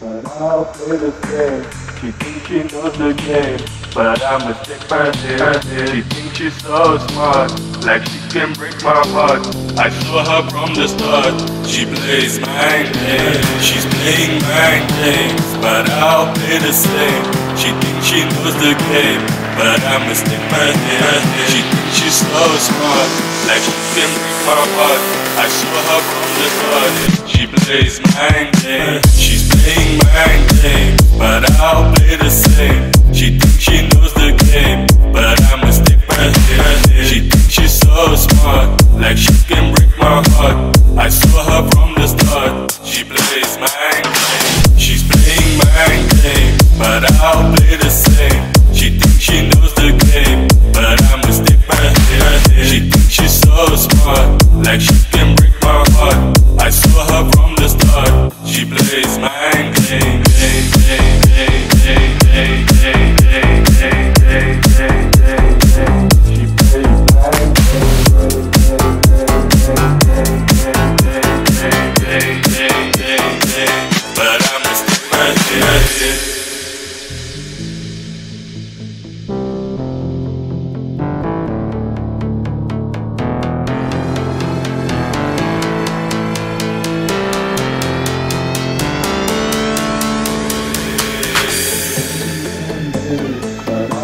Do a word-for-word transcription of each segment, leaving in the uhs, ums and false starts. But I'll play the game. She thinks she knows the game, but I'm a sick bandit. She thinks she's so smart, like she can break my heart. I saw her from the start. She plays my game, she's playing my games, but I'll play the same. She thinks she knows the game, but I'm a sick bandit. She thinks she's so smart, like she can break my heart. I saw her from the start. She plays my game, she's playing my game, but I'll play the same. She thinks she knows the game, but I'm a stick by stick. She thinks she's so smart, like she can break my heart. I saw her from the start. She plays my game, she's playing my game, but I'll play the same. She thinks she knows the game, but I'm a stick by stick. She thinks she's so smart, like she can break my heart. I saw her from the start. She plays my game.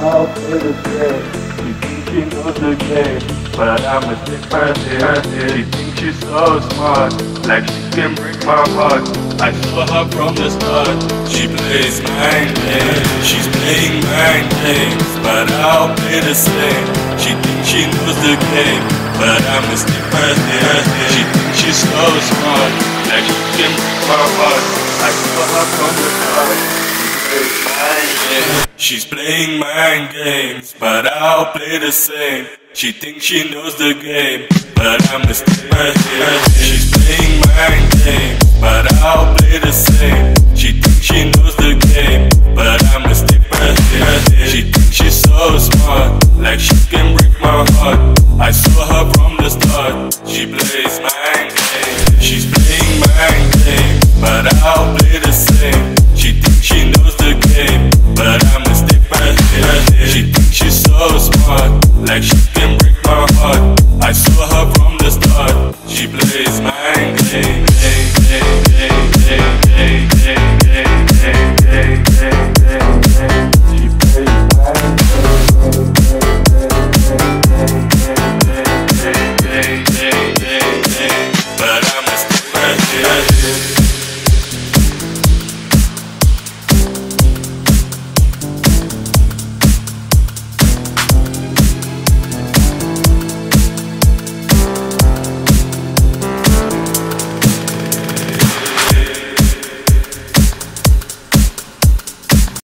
I'll play the game. She thinks she knows the game, but I'm a sick bandit. She thinks she's so smart, like she can break my heart. I saw her from the start. She plays my game, she's playing my games, but I'll play the same. She thinks she knows the game, but I'm a sick bandit. She thinks she's so smart, like she can break my heart. I saw her from the start. She's playing mind games, but I'll play the same. She thinks she knows the game, but I'm a stick by stick. She's playing mind games, but I'll play the same.